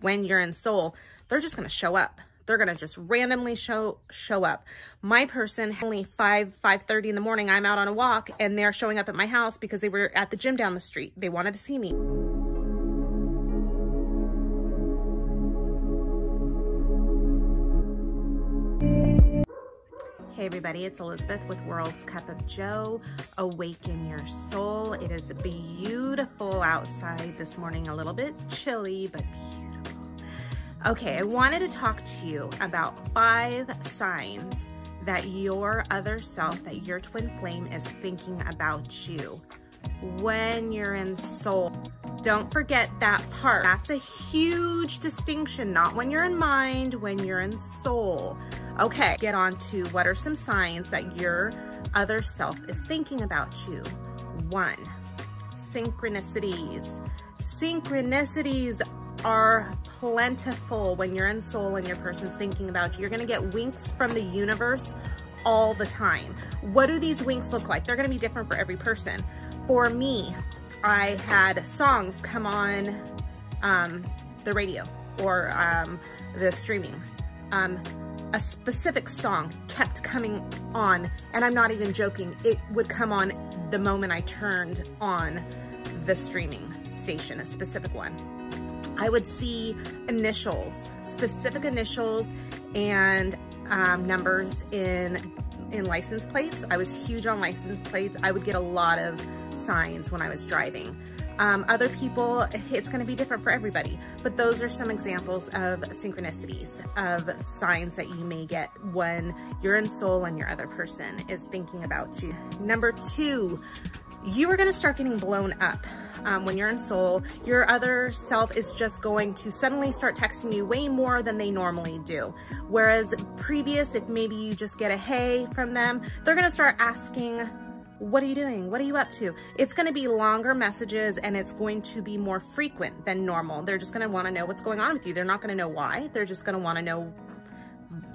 when you're in soul, they're just going to show up. They're going to just randomly show up. My person, only 5:30 in the morning, I'm out on a walk and they're showing up at my house because they were at the gym down the street. They wanted to see me. Hey everybody, it's Elizabeth with World's Cup of Joe. Awaken your soul. It is beautiful outside this morning, a little bit chilly, but beautiful. Okay, I wanted to talk to you about 5 signs that your other self, that your twin flame is thinking about you when you're in soul. Don't forget that part. That's a huge distinction, not when you're in mind, when you're in soul. Okay, get on to what are some signs that your other self is thinking about you. 1, synchronicities. Synchronicities are plentiful when you're in soul and your person's thinking about you. You're gonna get winks from the universe all the time. What do these winks look like? They're gonna be different for every person. For me, I had songs come on the radio or the streaming. A specific song kept coming on, and I'm not even joking, it would come on the moment I turned on the streaming station, a specific one. I would see initials, specific initials and numbers in license plates. I was huge on license plates. I would get a lot of signs when I was driving. Other people, it's going to be different for everybody, but those are some examples of synchronicities, of signs that you may get when you're in soul and your other person is thinking about you. Number 2, you are going to start getting blown up. When you're in soul, your other self is just going to suddenly start texting you way more than they normally do. Whereas previous, if maybe you just get a hey from them, they're going to start asking, what are you doing? What are you up to? It's going to be longer messages and it's going to be more frequent than normal. They're just going to want to know what's going on with you. They're not going to know why. They're just going to want to know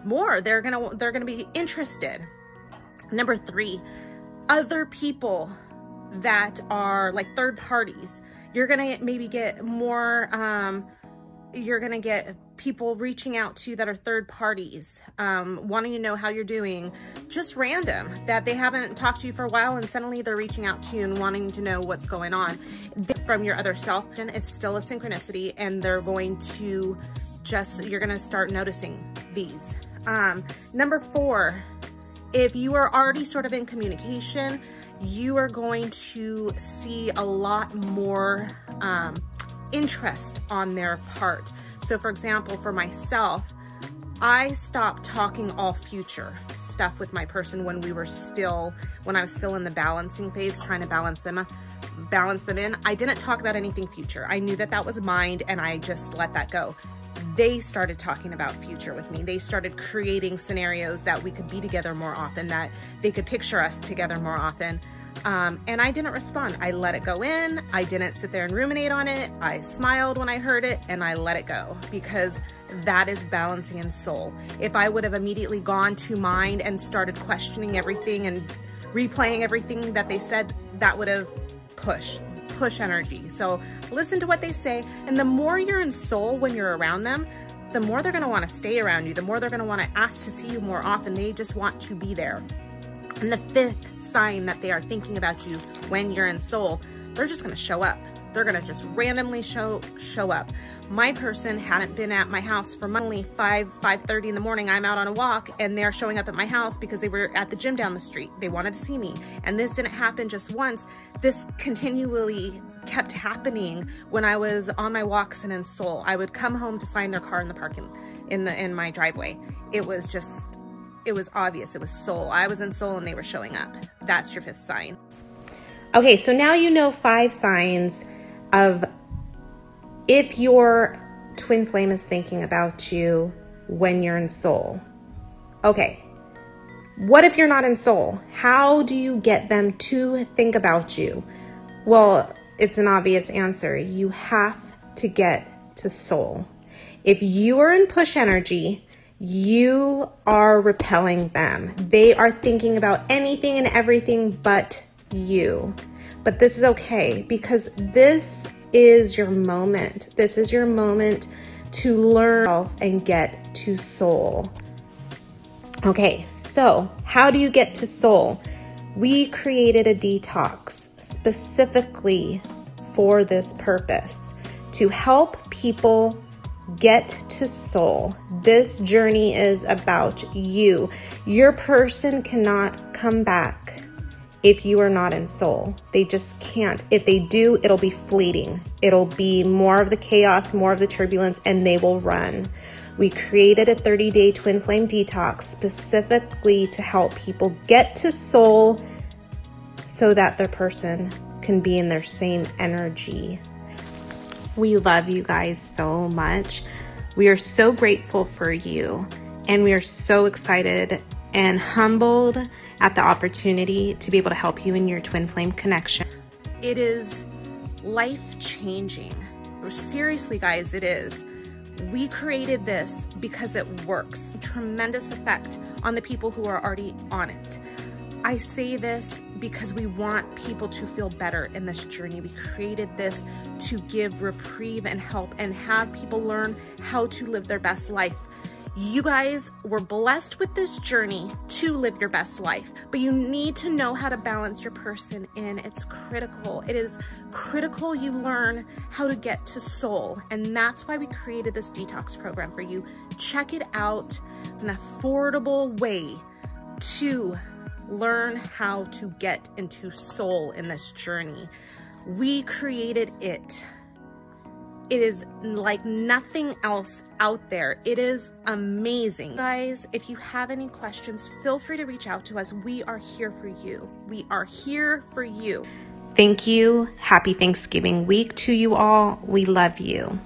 more. They're going to be interested. Number 3, other people that are like third parties. You're going to maybe get more, you're going to get people reaching out to you that are third parties, wanting to know how you're doing, just random, that they haven't talked to you for a while and suddenly they're reaching out to you and wanting to know what's going on. From your other self, and it's still a synchronicity, and they're going to just, you're going to start noticing these. Number 4, if you are already sort of in communication, you are going to see a lot more interest on their part. So for example, for myself, I stopped talking all future stuff with my person when I was still in the balancing phase, trying to balance them in. I didn't talk about anything future. I knew that that was mind and I just let that go. They started talking about future with me. They started creating scenarios that we could be together more often, that they could picture us together more often. And I didn't respond. I let it go in. I didn't sit there and ruminate on it. I smiled when I heard it and I let it go, because that is balancing in soul. If I would have immediately gone to mind and started questioning everything and replaying everything that they said, that would have push energy. So listen to what they say. And the more you're in soul when you're around them, the more they're going to want to stay around you. The more they're going to want to ask to see you more often. They just want to be there. And the 5th sign that they are thinking about you when you're in soul, they're just going to show up. They're going to just randomly show up. My person hadn't been at my house for months. 5:30 in the morning, I'm out on a walk and they're showing up at my house because they were at the gym down the street. They wanted to see me. And this didn't happen just once. This continually kept happening when I was on my walks and in soul. I would come home to find their car in the parking, in my driveway. It was just, it was obvious. It was soul. I was in soul and they were showing up. That's your 5th sign. Okay, so now you know 5 signs of if your twin flame is thinking about you when you're in soul. Okay, what if you're not in soul? How do you get them to think about you? Well, it's an obvious answer. You have to get to soul. If you are in push energy, you are repelling them. They are thinking about anything and everything but you. But this is okay, because this is your moment. This is your moment to learn health and get to soul. Okay, so how do you get to soul? We created a detox specifically for this purpose, to help people get to soul. This journey is about you. Your person cannot come back if you are not in soul. They just can't. If they do, it'll be fleeting. It'll be more of the chaos, more of the turbulence, and they will run. We created a 30-day twin flame detox specifically to help people get to soul so that their person can be in their same energy. We love you guys so much. We are so grateful for you, and we are so excited and humbled at the opportunity to be able to help you in your twin flame connection. It is life-changing. Seriously, guys, it is. We created this because it works. Tremendous effect on the people who are already on it. I say this because we want people to feel better in this journey. We created this to give reprieve and help and have people learn how to live their best life. You guys were blessed with this journey to live your best life, but you need to know how to balance your person in. It's critical. It is critical you learn how to get to soul, and that's why we created this detox program for you. Check it out. It's an affordable way to learn how to get into soul in this journey. We created it. It is like nothing else out there. It is amazing. Guys, if you have any questions, feel free to reach out to us. We are here for you. We are here for you. Thank you. Happy Thanksgiving week to you all. We love you.